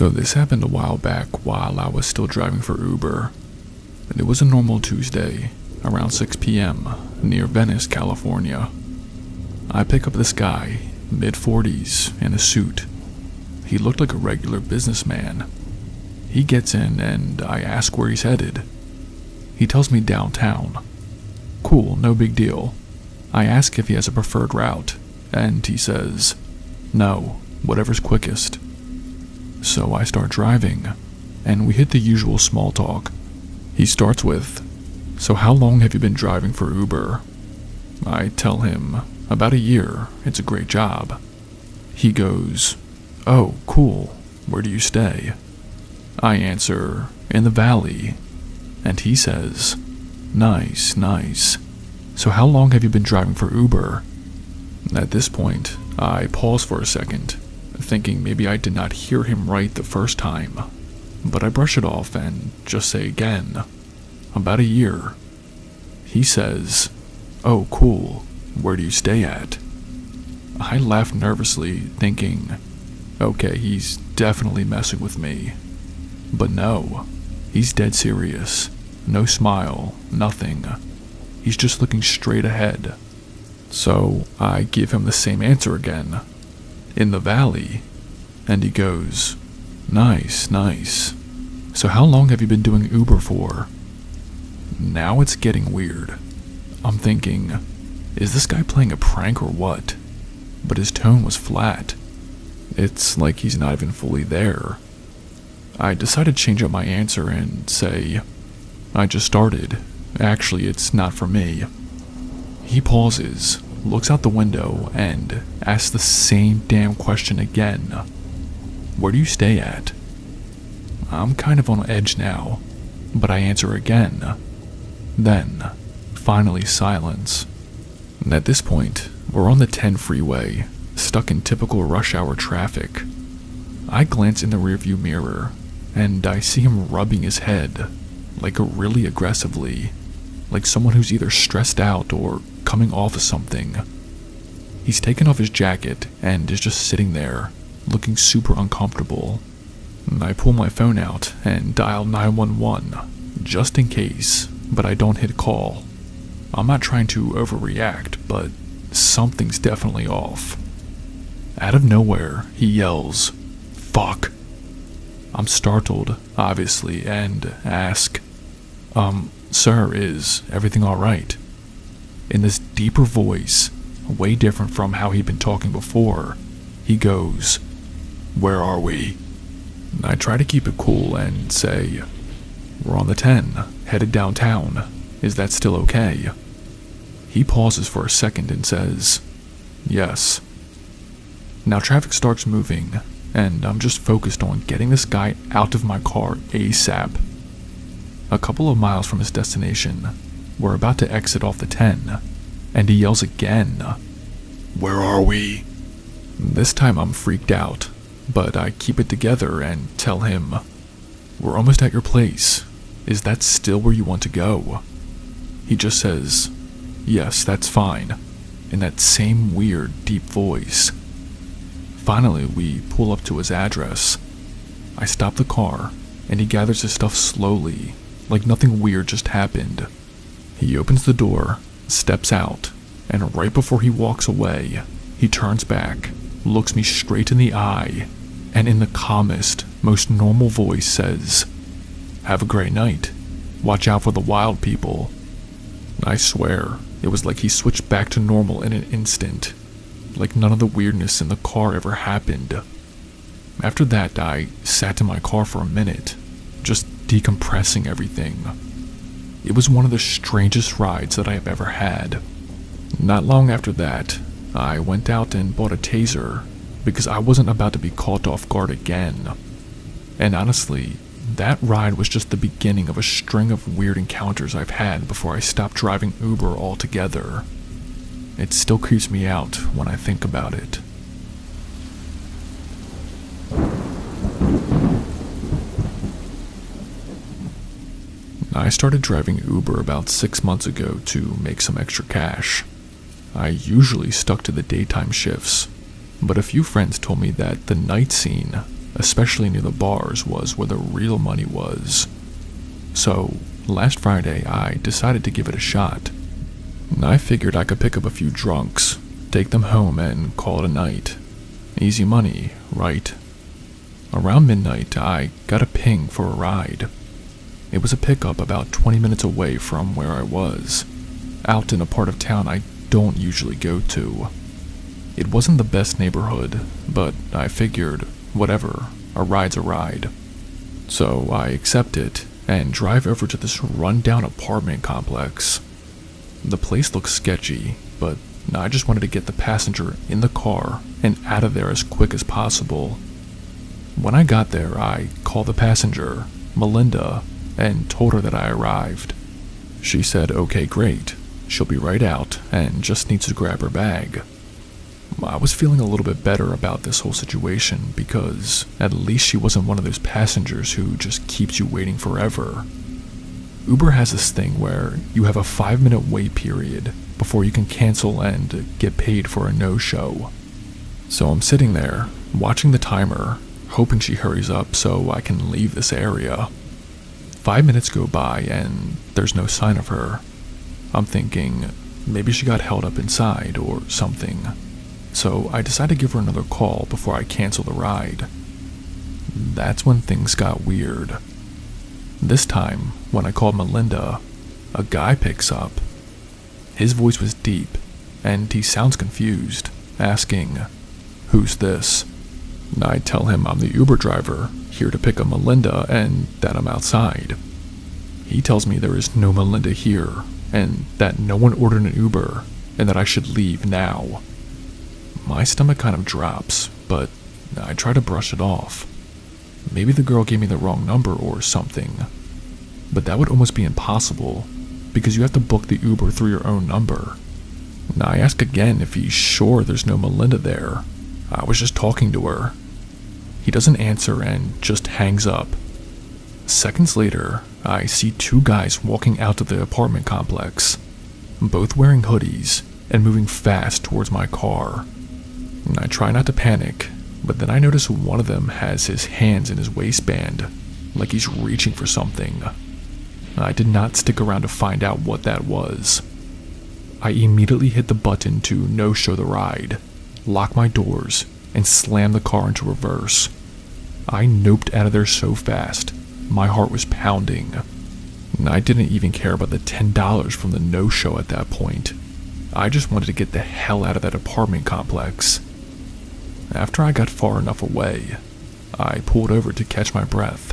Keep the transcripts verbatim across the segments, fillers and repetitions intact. So this happened a while back while I was still driving for Uber, and it was a normal Tuesday, around six p m, near Venice, California. I pick up this guy, mid forties, in a suit. He looked like a regular businessman. He gets in and I ask where he's headed. He tells me downtown. Cool, no big deal. I ask if he has a preferred route, and he says, no, whatever's quickest. So I start driving, and we hit the usual small talk. He starts with, so how long have you been driving for Uber? I tell him, about a year, it's a great job. He goes, oh, cool, where do you stay? I answer, in the valley, and he says, nice, nice. So how long have you been driving for Uber? At this point, I pause for a second, thinking maybe I did not hear him right the first time, but I brush it off and just say again, about a year. He says, oh cool, where do you stay at? I laugh nervously, thinking, okay, he's definitely messing with me. But no, he's dead serious, no smile, nothing. He's just looking straight ahead. So I give him the same answer again, in the valley, and he goes, nice, nice. So how long have you been doing Uber for? Now it's getting weird. I'm thinking, is this guy playing a prank or what? But his tone was flat. It's like he's not even fully there. I decide to change up my answer and say, I just started. Actually, it's not for me. He pauses, looks out the window, and asks the same damn question again. Where do you stay at? I'm kind of on edge now, but I answer again. Then, finally silence. And at this point, we're on the ten freeway, stuck in typical rush hour traffic. I glance in the rearview mirror, and I see him rubbing his head, like really aggressively, like someone who's either stressed out or coming off of something. He's taken off his jacket and is just sitting there, looking super uncomfortable. I pull my phone out and dial nine one one, just in case, but I don't hit call. I'm not trying to overreact, but something's definitely off. Out of nowhere, he yells, fuck. I'm startled, obviously, and ask, um, sir, is everything alright? In this deeper voice, way different from how he'd been talking before, he goes, where are we? I try to keep it cool and say, we're on the ten, headed downtown. Is that still okay? He pauses for a second and says, yes. Now traffic starts moving, and I'm just focused on getting this guy out of my car ASAP. A couple of miles from his destination, we're about to exit off the ten, and he yells again, where are we? This time I'm freaked out, but I keep it together and tell him, we're almost at your place. Is that still where you want to go? He just says, yes, that's fine, in that same weird, deep voice. Finally, we pull up to his address. I stop the car, and he gathers his stuff slowly, like nothing weird just happened. He opens the door, steps out, and right before he walks away, he turns back, looks me straight in the eye, and in the calmest, most normal voice says, have a great night. Watch out for the wild people. I swear, it was like he switched back to normal in an instant, like none of the weirdness in the car ever happened. After that, I sat in my car for a minute, just decompressing everything. It was one of the strangest rides that I have ever had. Not long after that, I went out and bought a taser because I wasn't about to be caught off guard again. And honestly, that ride was just the beginning of a string of weird encounters I've had before I stopped driving Uber altogether. It still creeps me out when I think about it. I started driving Uber about six months ago to make some extra cash. I usually stuck to the daytime shifts, but a few friends told me that the night scene especially near the bars, was where the real money was. So last Friday, I decided to give it a shot. I figured I could pick up a few drunks, take them home, and call it a night. Easy money, right? Around midnight, I got a ping for a ride. It was a pickup about twenty minutes away from where I was, out in a part of town I don't usually go to. It wasn't the best neighborhood, but I figured, whatever, a ride's a ride. So I accept it and drive over to this rundown apartment complex. The place looked sketchy, but I just wanted to get the passenger in the car and out of there as quick as possible. When I got there, I called the passenger, Melinda, and told her that I arrived. She said, okay, great, she'll be right out and just needs to grab her bag. I was feeling a little bit better about this whole situation because at least she wasn't one of those passengers who just keeps you waiting forever. Uber has this thing where you have a five minute wait period before you can cancel and get paid for a no-show. So I'm sitting there, watching the timer, hoping she hurries up so I can leave this area. Five minutes go by and there's no sign of her. I'm thinking, maybe she got held up inside or something. So I decide to give her another call before I cancel the ride. That's when things got weird. This time, when I called Melinda, a guy picks up. His voice was deep, and he sounds confused, asking, "Who's this?" I tell him I'm the Uber driver, here to pick up Melinda and that I'm outside. He tells me there is no Melinda here and that no one ordered an Uber and that I should leave now. My stomach kind of drops, but I try to brush it off. Maybe the girl gave me the wrong number or something. But that would almost be impossible because you have to book the Uber through your own number. And I ask again if he's sure there's no Melinda there. I was just talking to her. He doesn't answer and just hangs up. Seconds later, I see two guys walking out of the apartment complex, both wearing hoodies and moving fast towards my car. I try not to panic, but then I notice one of them has his hands in his waistband, like he's reaching for something. I did not stick around to find out what that was. I immediately hit the button to no-show the ride, lock my doors, and slammed the car into reverse. I noped out of there so fast, my heart was pounding. I didn't even care about the ten dollars from the no-show at that point. I just wanted to get the hell out of that apartment complex. After I got far enough away, I pulled over to catch my breath.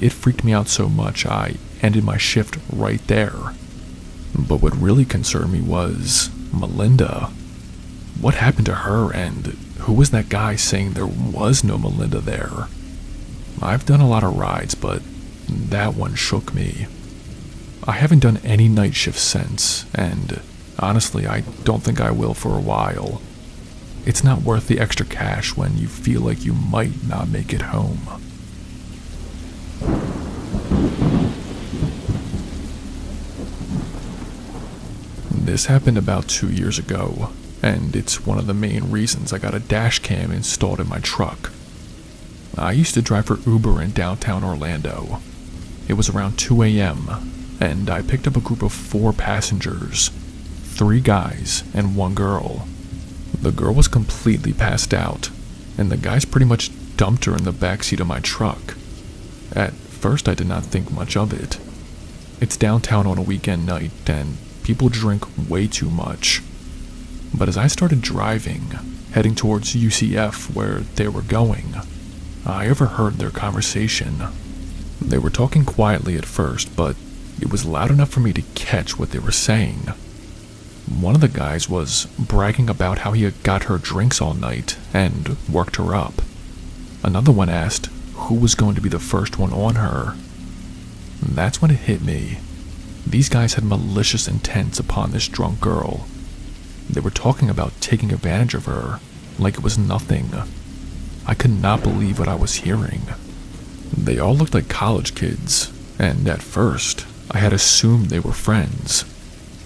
It freaked me out so much I ended my shift right there. But what really concerned me was Melinda. What happened to her, and who was that guy saying there was no Melinda there? I've done a lot of rides, but that one shook me. I haven't done any night shifts since, and honestly, I don't think I will for a while. It's not worth the extra cash when you feel like you might not make it home. This happened about two years ago, and it's one of the main reasons I got a dash cam installed in my truck. I used to drive for Uber in downtown Orlando. It was around two A M, and I picked up a group of four passengers, three guys and one girl. The girl was completely passed out, and the guys pretty much dumped her in the backseat of my truck. At first, I did not think much of it. It's downtown on a weekend night, and people drink way too much. But as I started driving, heading towards U C F where they were going, I overheard their conversation. They were talking quietly at first, but it was loud enough for me to catch what they were saying. One of the guys was bragging about how he had got her drinks all night and worked her up. Another one asked who was going to be the first one on her. That's when it hit me. These guys had malicious intents upon this drunk girl. They were talking about taking advantage of her, like it was nothing. I could not believe what I was hearing. They all looked like college kids, and at first, I had assumed they were friends.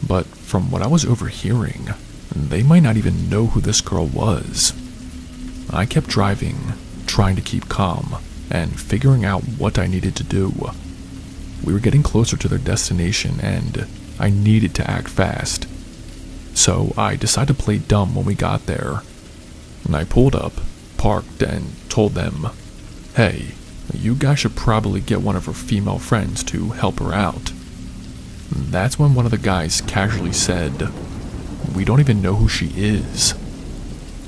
But from what I was overhearing, they might not even know who this girl was. I kept driving, trying to keep calm and figuring out what I needed to do. We were getting closer to their destination and I needed to act fast. So I decided to play dumb when we got there. And I pulled up, parked, and told them, "Hey, you guys should probably get one of her female friends to help her out." That's when one of the guys casually said, "We don't even know who she is."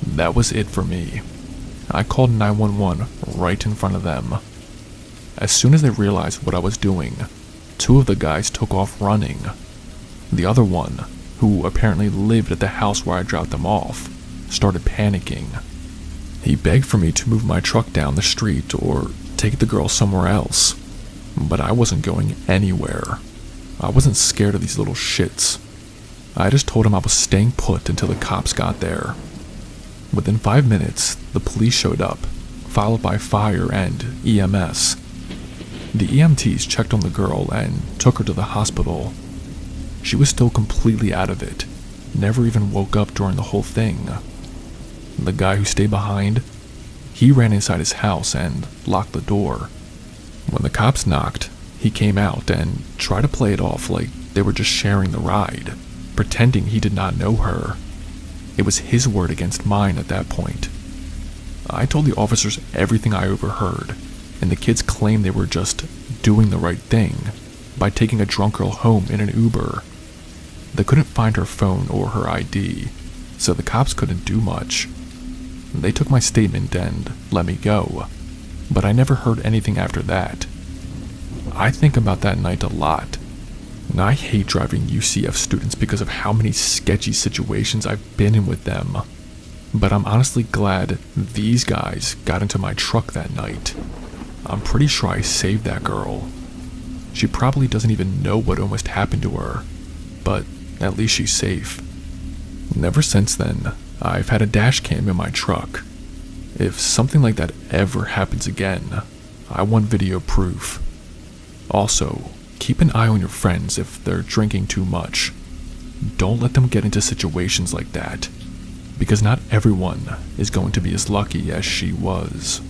That was it for me. I called nine one one right in front of them. As soon as they realized what I was doing, two of the guys took off running. The other one, who apparently lived at the house where I dropped them off, started panicking. He begged for me to move my truck down the street or take the girl somewhere else, but I wasn't going anywhere. I wasn't scared of these little shits. I just told him I was staying put until the cops got there. Within five minutes, the police showed up, followed by fire and E M S. The E M Ts checked on the girl and took her to the hospital. She was still completely out of it, never even woke up during the whole thing. The guy who stayed behind, he ran inside his house and locked the door. When the cops knocked, he came out and tried to play it off like they were just sharing the ride, pretending he did not know her. It was his word against mine at that point. I told the officers everything I overheard, and the kids claimed they were just doing the right thing by taking a drunk girl home in an Uber. They couldn't find her phone or her I D, so the cops couldn't do much. They took my statement and let me go, but I never heard anything after that. I think about that night a lot, and I hate driving U C F students because of how many sketchy situations I've been in with them. But I'm honestly glad these guys got into my truck that night. I'm pretty sure I saved that girl. She probably doesn't even know what almost happened to her, but at least she's safe. Never since then, I've had a dash cam in my truck. If something like that ever happens again, I want video proof. Also, keep an eye on your friends if they're drinking too much. Don't let them get into situations like that, because not everyone is going to be as lucky as she was.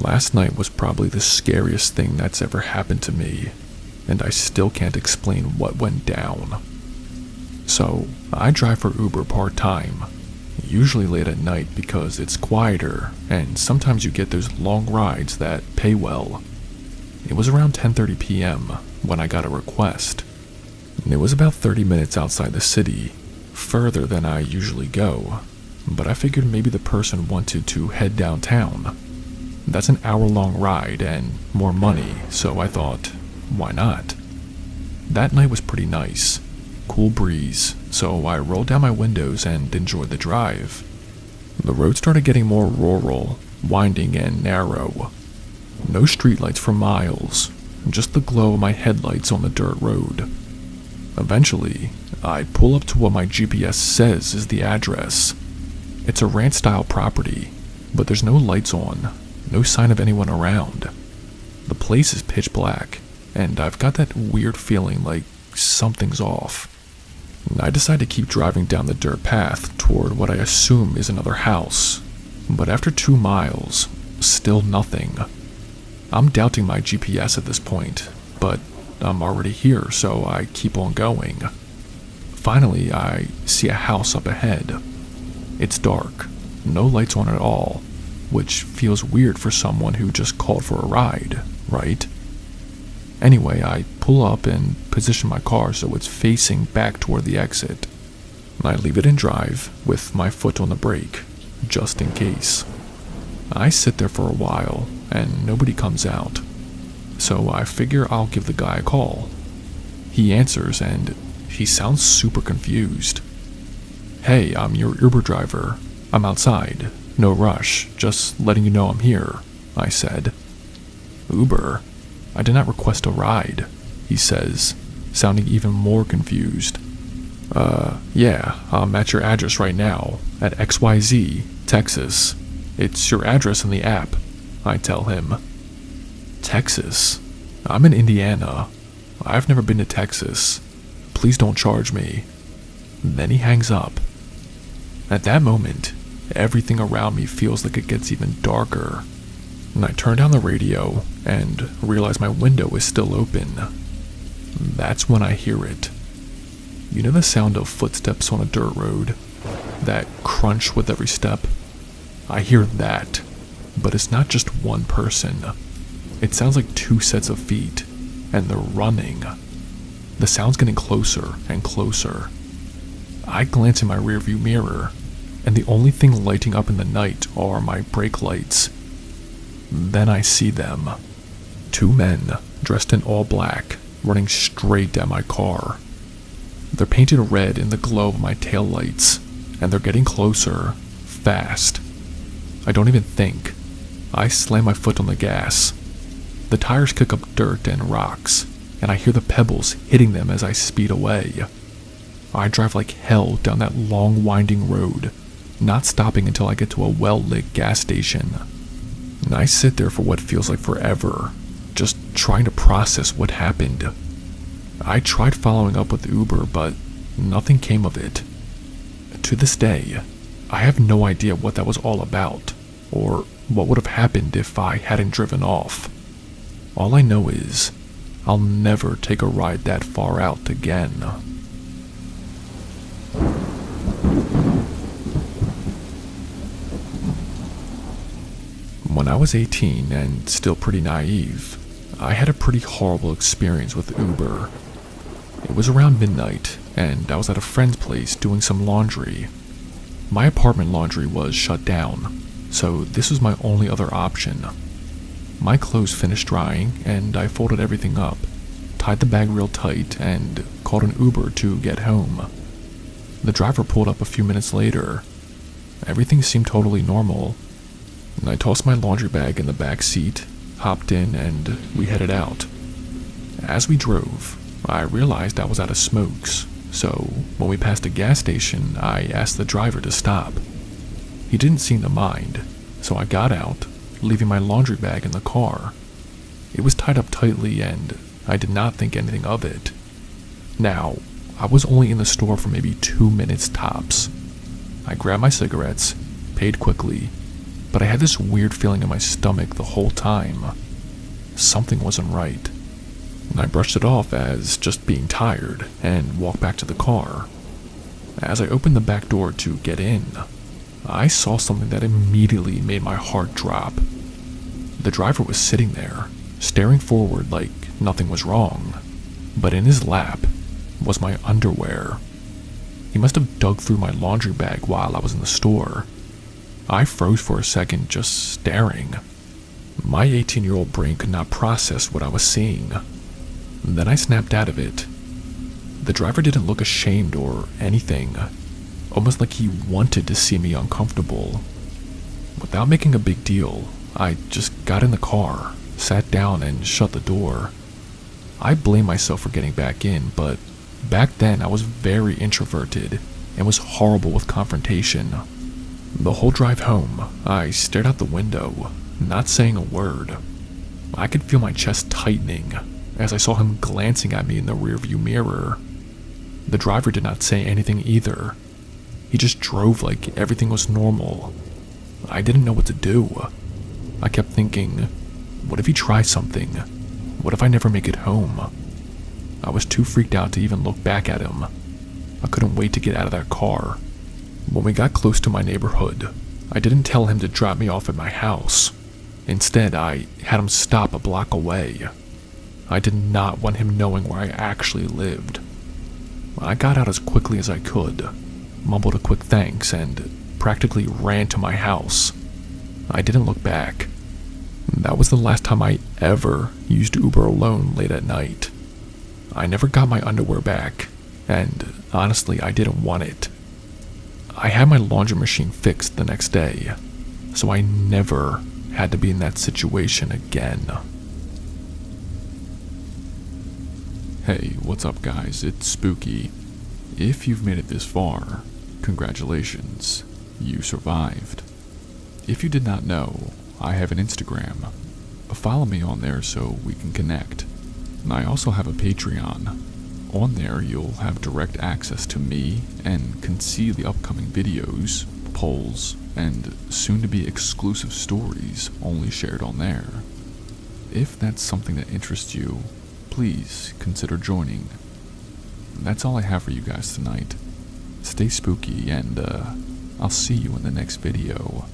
Last night was probably the scariest thing that's ever happened to me, and I still can't explain what went down. So, I drive for Uber part-time, usually late at night because it's quieter, and sometimes you get those long rides that pay well. It was around ten thirty p m when I got a request. It was about thirty minutes outside the city, further than I usually go, but I figured maybe the person wanted to head downtown. That's an hour-long ride and more money, so I thought, why not? That night was pretty nice. Cool breeze, so I rolled down my windows and enjoyed the drive. The road started getting more rural, winding and narrow. No streetlights for miles, just the glow of my headlights on the dirt road. Eventually, I pull up to what my G P S says is the address. It's a ranch-style property, but there's no lights on, no sign of anyone around. The place is pitch black, and I've got that weird feeling like something's off. I decide to keep driving down the dirt path toward what I assume is another house, but after two miles, still nothing. I'm doubting my G P S at this point, but I'm already here, so I keep on going. Finally, I see a house up ahead. It's dark, no lights on at all, which feels weird for someone who just called for a ride, right? Anyway, I pull up and position my car so it's facing back toward the exit. I leave it in drive with my foot on the brake, just in case. I sit there for a while and nobody comes out, so I figure I'll give the guy a call. He answers and he sounds super confused. "Hey, I'm your Uber driver. I'm outside. No rush. Just letting you know I'm here," I said. "Uber? I did not request a ride," he says, sounding even more confused. Uh, yeah, I'm at your address right now, at X Y Z, Texas. It's your address in the app," I tell him. "Texas? I'm in Indiana. I've never been to Texas. Please don't charge me." Then he hangs up. At that moment, everything around me feels like it gets even darker. And I turn down the radio and realize my window is still open. That's when I hear it. You know the sound of footsteps on a dirt road? That crunch with every step? I hear that, but it's not just one person. It sounds like two sets of feet, and they're running. The sound's getting closer and closer. I glance in my rearview mirror, and the only thing lighting up in the night are my brake lights. Then I see them. Two men, dressed in all black, running straight at my car. They're painted red in the glow of my taillights, and they're getting closer, fast. I don't even think. I slam my foot on the gas. The tires kick up dirt and rocks, and I hear the pebbles hitting them as I speed away. I drive like hell down that long winding road, not stopping until I get to a well-lit gas station. And I sit there for what feels like forever, just trying to process what happened. I tried following up with Uber, but nothing came of it. To this day, I have no idea what that was all about, or what would have happened if I hadn't driven off. All I know is, I'll never take a ride that far out again. When I was eighteen and still pretty naive, I had a pretty horrible experience with Uber. It was around midnight, and I was at a friend's place doing some laundry. My apartment laundry was shut down, so this was my only other option. My clothes finished drying, and I folded everything up, tied the bag real tight, and called an Uber to get home. The driver pulled up a few minutes later. Everything seemed totally normal, and I tossed my laundry bag in the back seat, hopped in, and we headed out. As we drove, I realized I was out of smokes, so when we passed a gas station, I asked the driver to stop. He didn't seem to mind, so I got out, leaving my laundry bag in the car. It was tied up tightly, and I did not think anything of it. Now, I was only in the store for maybe two minutes tops. I grabbed my cigarettes, paid quickly, but I had this weird feeling in my stomach the whole time. Something wasn't right. And I brushed it off as just being tired and walked back to the car. As I opened the back door to get in, I saw something that immediately made my heart drop. The driver was sitting there, staring forward like nothing was wrong, but in his lap was my underwear. He must have dug through my laundry bag while I was in the store. I froze for a second, just staring. My eighteen-year-old brain could not process what I was seeing. Then I snapped out of it. The driver didn't look ashamed or anything, almost like he wanted to see me uncomfortable. Without making a big deal, I just got in the car, sat down, and shut the door. I blame myself for getting back in, but back then I was very introverted and was horrible with confrontation. The whole drive home, I stared out the window, not saying a word. I could feel my chest tightening as I saw him glancing at me in the rearview mirror. The driver did not say anything either. He just drove like everything was normal. I didn't know what to do. I kept thinking, what if he tries something? What if I never make it home? I was too freaked out to even look back at him. I couldn't wait to get out of that car. When we got close to my neighborhood, I didn't tell him to drop me off at my house. Instead, I had him stop a block away. I did not want him knowing where I actually lived. I got out as quickly as I could, mumbled a quick thanks, and practically ran to my house. I didn't look back. That was the last time I ever used Uber alone late at night. I never got my underwear back, and honestly, I didn't want it. I had my laundry machine fixed the next day, so I never had to be in that situation again. Hey, what's up guys, it's Spooky. If you've made it this far, congratulations, you survived. If you did not know, I have an Instagram. Follow me on there so we can connect. And I also have a Patreon. On there, you'll have direct access to me and can see the upcoming videos, polls, and soon-to-be exclusive stories only shared on there. If that's something that interests you, please consider joining. That's all I have for you guys tonight. Stay spooky, and uh, I'll see you in the next video.